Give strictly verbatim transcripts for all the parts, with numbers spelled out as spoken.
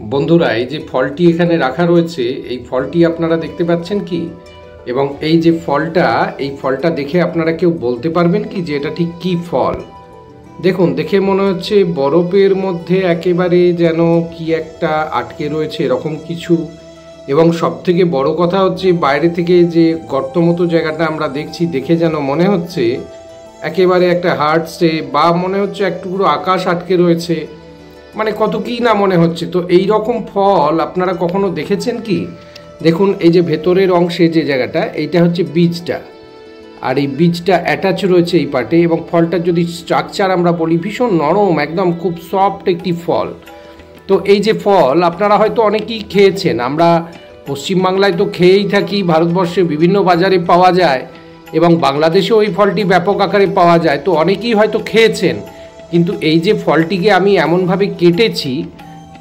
बंधुरा ये फलटी एखाने रखा रयेछे ये फलटी आपनारा देखते पाच्छेन कि एबं एई जे फलटा एई फलटा देखे आपनारा केउ बोलते पारबेन कि जे एटा ठीक कि फल। देखुन देखे मने होच्छे बरफेर मध्ये एकेबारे जेन कि एकटा आटके रयेछे एरकम किछु এবং সবথেকে বড় কথা হচ্ছে বাইরে থেকে যে গর্তমতো জায়গাটা আমরা দেখছি দেখে যেন মনে হচ্ছে একেবারে একটা হার্ড শেপ বা মনে হচ্ছে এক টুকরো আকাশ আটকে রয়েছে, মানে কত কি না মনে হচ্ছে। তো এই রকম ফল আপনারা কখনো দেখেছেন কি? দেখুন এই যে ভেতরের অংশে যে জায়গাটা এইটা হচ্ছে বীজটা, আর এই বীজটা অ্যাটাচ রয়েছে এই পাটে এবং ফলটার যদি স্ট্রাকচার আমরা বলি ভীষণ নরম, একদম খুব সফট একটি ফল। তো এই যে ফল আপনারা হয়তো অনেকেই খেয়েছেন, আমরা পশ্চিম বাংলায় তো খেয়েই থাকি, ভারতবর্ষে বিভিন্ন বাজারে পাওয়া যায় এবং বাংলাদেশেও এই ফলটি ব্যাপক আকারে পাওয়া যায়। তো অনেকেই হয়তো খেয়েছেন, কিন্তু এই যে ফলটিকে আমি এমনভাবে কেটেছি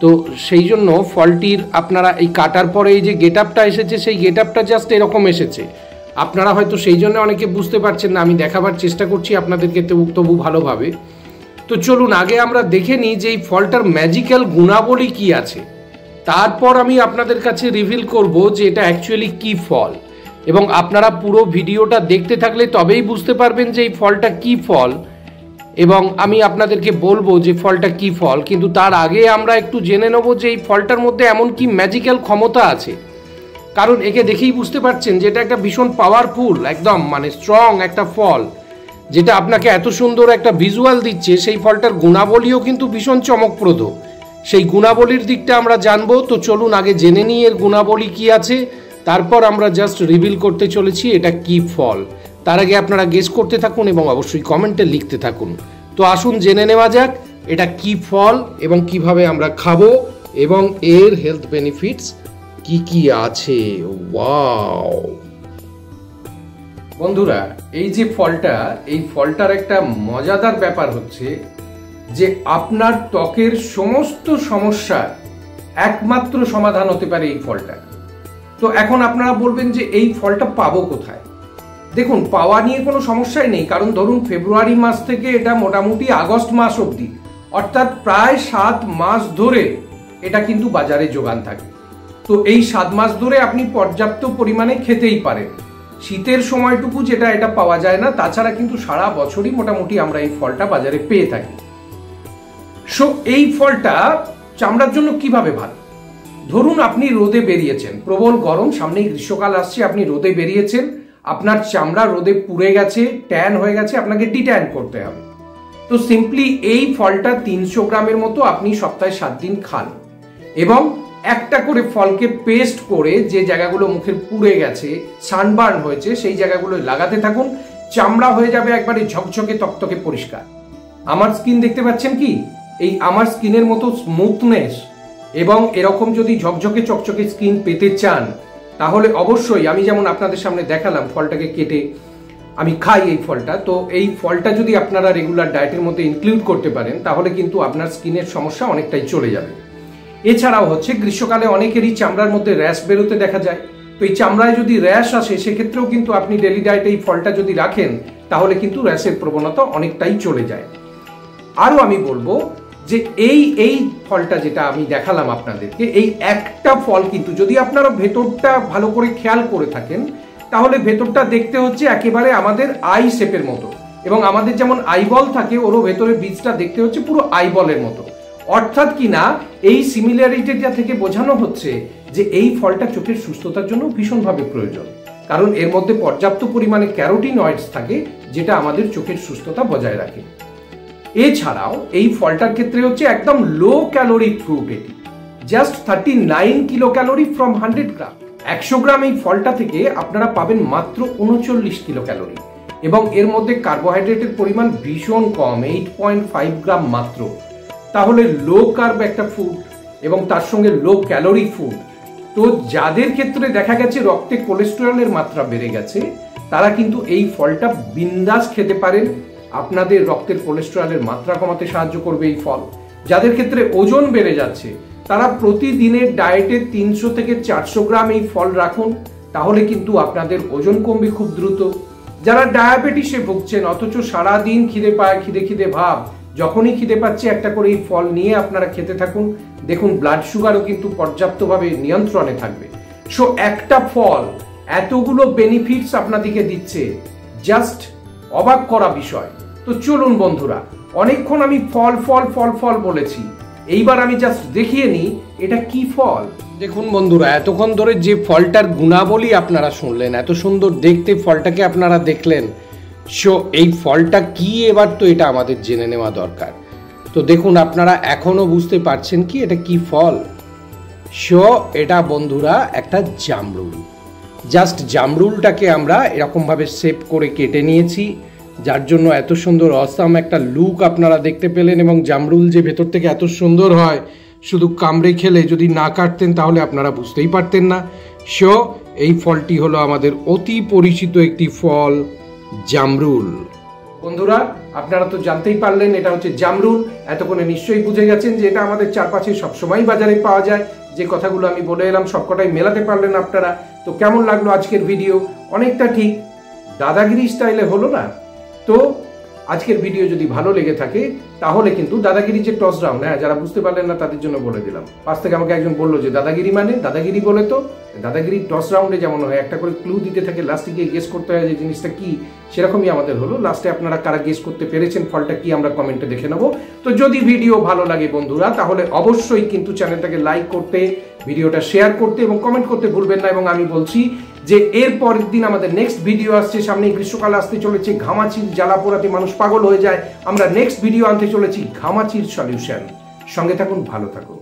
তো সেই জন্য ফলটির আপনারা এই কাটার পরে এই যে গেটআপটা এসেছে সেই গেটআপটা জাস্ট এরকম এসেছে, আপনারা হয়তো সেই জন্য অনেকে বুঝতে পারছেন না। আমি দেখাবার চেষ্টা করছি আপনাদেরকে তবু ভালোভাবে। তো চলুন আগে আমরা দেখে নিই যে এই ফলটার ম্যাজিক্যাল গুণাবলী কি আছে, তারপর আমি আপনাদের কাছে রিভিল করব যে এটা অ্যাকচুয়ালি কি ফল, এবং আপনারা পুরো ভিডিওটা দেখতে থাকলে তবেই বুঝতে পারবেন যে এই ফলটা কি ফল এবং আমি আপনাদেরকে বলবো যে ফলটা কি ফল। কিন্তু তার আগে আমরা একটু জেনে নেব যে এই ফলটার মধ্যে এমন কি ম্যাজিক্যাল ক্ষমতা আছে, কারণ একে দেখেই বুঝতে পারছেন যে এটা একটা ভীষণ পাওয়ারফুল একদম মানে স্ট্রং একটা ফল, যেটা আপনাকে এত সুন্দর একটা ভিজুয়াল দিচ্ছে। সেই ফলটার গুণাবলীও কিন্তু ভীষণ চমকপ্রদ, সেই গুণাবলীর দিকটা আমরা জানবো। তো চলুন আগে জেনে নিই এর গুণাবলী কি আছে, তারপর আমরা জাস্ট রিভিল করতে চলেছি এটা কি ফল। তার আগে আপনারা গেস করতে থাকুন এবং অবশ্যই কমেন্টে লিখতে থাকুন। তো আসুন জেনে নেওয়া যাক এটা কি ফল এবং কিভাবে আমরা খাবো এবং এর হেলথ বেনিফিটস কি কি আছে। ওয়াও বন্ধুরা, এই যে ফলটা এই ফলটার একটা মজাদার ব্যাপার হচ্ছে যে আপনার ত্বকের সমস্ত সমস্যার একমাত্র সমাধান হতে পারে এই ফলটা। তো এখন আপনারা বলবেন যে এই ফলটা পাবো কোথায়? দেখুন পাওয়া নিয়ে কোনো সমস্যাই নেই, কারণ ধরুন ফেব্রুয়ারি মাস থেকে এটা মোটামুটি আগস্ট মাস অবধি অর্থাৎ প্রায় সাত মাস ধরে এটা কিন্তু বাজারে যোগান থাকে। তো এই সাত মাস ধরে আপনি পর্যাপ্ত পরিমাণে খেতেই পারেন, শীতের সময়টুকু যেটা এটা পাওয়া যায় না, তাছাড়া কিন্তু সারা বছরই মোটামুটি আমরা এই ফলটা বাজারে পেয়ে থাকি। সো এই ফলটা চামড়ার জন্য কিভাবে ভালো? ধরুন আপনি রোদে বেরিয়েছেন, প্রবল গরম, সামনেই গ্রীষ্মকাল আসছে, আপনি রোদে বেরিয়েছেন, আপনার চামড়া রোদে পুড়ে গেছে, ট্যান হয়ে গেছে, আপনাকে ডিট্যান করতে হবে। তো সিম্পলি এই ফলটা তিনশো গ্রামের মতো আপনি সপ্তাহে সাত দিন খান এবং একটা করে ফলকে পেস্ট করে যে জায়গাগুলো মুখের পুড়ে গেছে, সানবার্ন হয়েছে, সেই জায়গাগুলো লাগাতে থাকুন, চামড়া হয়ে যাবে একবারে ঝকঝকে তকতকে পরিষ্কার। আমার স্কিন দেখতে পাচ্ছেন কি? এই আমার স্কিনের মতো স্মুথনেস এবং এরকম যদি ঝকঝকে চকচকে স্কিন পেতে চান তাহলে অবশ্যই আমি যেমন আপনাদের সামনে দেখালাম ফলটাকে কেটে আমি খাই এই ফলটা। তো এই ফলটা যদি আপনারা রেগুলার ডায়েটের মধ্যে ইনক্লুড করতে পারেন তাহলে কিন্তু আপনার স্কিনের সমস্যা অনেকটাই চলে যাবে। এছাড়াও হচ্ছে গ্রীষ্মকালে অনেকেরই চামড়ার মধ্যে র্যাশ বেরোতে দেখা যায়, তো এই চামড়ায় যদি র্যাশ আসে সেক্ষেত্রেও কিন্তু আপনি ডেলি ডায়েটে এই ফলটা যদি রাখেন তাহলে কিন্তু র্যাশের প্রবণতা অনেকটাই চলে যায়। আরও আমি বলবো যে এই এই ফলটা যেটা আমি দেখালাম আপনাদেরকে, এই একটা ফল কিন্তু যদি আপনারা ভেতরটা ভালো করে খেয়াল করে থাকেন তাহলে ভেতরটা দেখতে হচ্ছে একেবারে আমাদের আই শেপের মতো, এবং আমাদের যেমন আইবল থাকে ওরও ভেতরে বীজটা দেখতে হচ্ছে পুরো আইবলের মতো, অর্থাৎ কিনা এই সিমিলারিটিটা থেকে বোঝানো হচ্ছে যে এই ফলটা চোখের সুস্থতার জন্য ভীষণভাবে প্রয়োজন, কারণ এর মধ্যে পর্যাপ্ত পরিমাণে ক্যারোটিনয়েডস থাকে যেটা আমাদের চোখের সুস্থতা বজায় রাখে। এছাড়াও এই ফলটার ক্ষেত্রে হচ্ছে একদম লো ক্যালোরি ফ্রুট, এটি just thirty nine kilo calorie from hundred gram. একশো গ্রাম এই ফলটা থেকে আপনারা পাবেন মাত্র উনচল্লিশ কিলো ক্যালোরি এবং এর মধ্যে কার্বোহাইড্রেটের পরিমাণ ভীষণ কম, এইট পয়েন্ট ফাইভ গ্রাম মাত্র। তাহলে লো কার্ব একটা ফুড এবং তার সঙ্গে লো ক্যালোরি ফুড। তো যাদের ক্ষেত্রে দেখা গেছে রক্তে কোলেস্টেরলের মাত্রা বেড়ে গেছে তারা কিন্তু এই ফলটা বিন্দাস খেতে পারেন, আপনাদের রক্তের কোলেস্টেরলের মাত্রা কমাতে সাহায্য করবে এই ফল। যাদের ক্ষেত্রে ওজন বেড়ে যাচ্ছে তারা প্রতিদিনের ডায়েটে তিনশো থেকে চারশো গ্রাম এই ফল রাখুন, তাহলে কিন্তু আপনাদের ওজন কমবে খুব দ্রুত। যারা ডায়াবেটিসে ভুগছেন অথচ সারাদিন খিদে পায়, খিদে খিদে ভাব, जखोनी खिदे पाच्छे एकटा करे फल निये आपनारा खेते थाकुन, देखुन ब्लाड शुगारও কিন্তু পর্যাপ্তভাবে নিয়ন্ত্রণে থাকবে। সো একটা ফল এতগুলো বেনিফিটস আপনাদেরকে দিচ্ছে, জাস্ট অবাক করা বিষয়। তো চলুন বন্ধুরা, অনেকক্ষণ আমি ফল ফল ফল ফল বলেছি, এইবার আমি জাস্ট দেখিয়ে নিই এটা কি ফল। দেখুন বন্ধুরা, এতক্ষণ ধরে যে ফলটার গুণাবলী আপনারা শুনলেন, এত সুন্দর দেখতে ফলটাকে আপনারা দেখলেন, সো এই ফলটা কি এবার তো এটা আমাদের জেনে নেওয়া দরকার। তো দেখুন আপনারা এখনো বুঝতে পারছেন কি এটা কি ফল। সো এটা বন্ধুরা একটা জামরুল। জাস্ট জামরুলটাকে আমরা এরকমভাবে শেপ করে কেটে নিয়েছি, যার জন্য এত সুন্দর অসাম একটা লুক আপনারা দেখতে পেলেন। এবং জামরুল যে ভেতর থেকে এত সুন্দর হয়, শুধু কামড়ে খেলে, যদি না কাটতেন তাহলে আপনারা বুঝতেই পারতেন না। সো এই ফলটি হলো আমাদের অতি পরিচিত একটি ফল জামরুল। বন্ধুরা আপনারা তো জানতেই পারলেন এটা হচ্ছে জামরুল। এতক্ষণে নিশ্চয়ই বুঝে গেছেন যে এটা আমাদের চারপাশে সবসময় বাজারে পাওয়া যায়। যে কথাগুলো আমি বলে এলাম সবকটাই মেলাতে পারলেন আপনারা। তো কেমন লাগলো আজকের ভিডিও? অনেকটা ঠিক দাদাগিরি স্টাইলে হলো না? তো আজকের ভিডিও যদি ভালো লেগে থাকে তাহলে কিন্তু দাদাগিরি যে টস রাউন্ড, হ্যাঁ যারা বুঝতে পারলেন না তাদের জন্য বলে দিলাম। পাশ থেকে আমাকে একজন বললো যে দাদাগিরি মানে দাদাগিরি বলে, তো দাদাগিরি টস রাউন্ডে যেমন হয় একটা করে ক্লু দিতে থাকে, লাস্টে গিয়ে গেস করতে হয় যে জিনিসটা কি, সেরকমই আমাদের হলো। লাস্টে আপনারা কারা গেস করতে পেরেছেন ফলটা কি আমরা কমেন্টে দেখে নেবো। তো যদি ভিডিও ভালো লাগে বন্ধুরা তাহলে অবশ্যই কিন্তু চ্যানেলটাকে লাইক করতে, ভিডিওটা শেয়ার করতে এবং কমেন্ট করতে ভুলবেন না। এবং আমি বলছি যে এর পরের দিন আমাদের নেক্সট ভিডিও আসছে, সামনে গ্রীষ্মকাল আসতে চলেছে, ঘামাচির জ্বালা পোড়াতে মানুষ পাগল হয়ে যায়। আমরা নেক্সট ভিডিও আনতে চলেছি ঘামাচির সলিউশন। সঙ্গে থাকুন, ভালো থাকুন।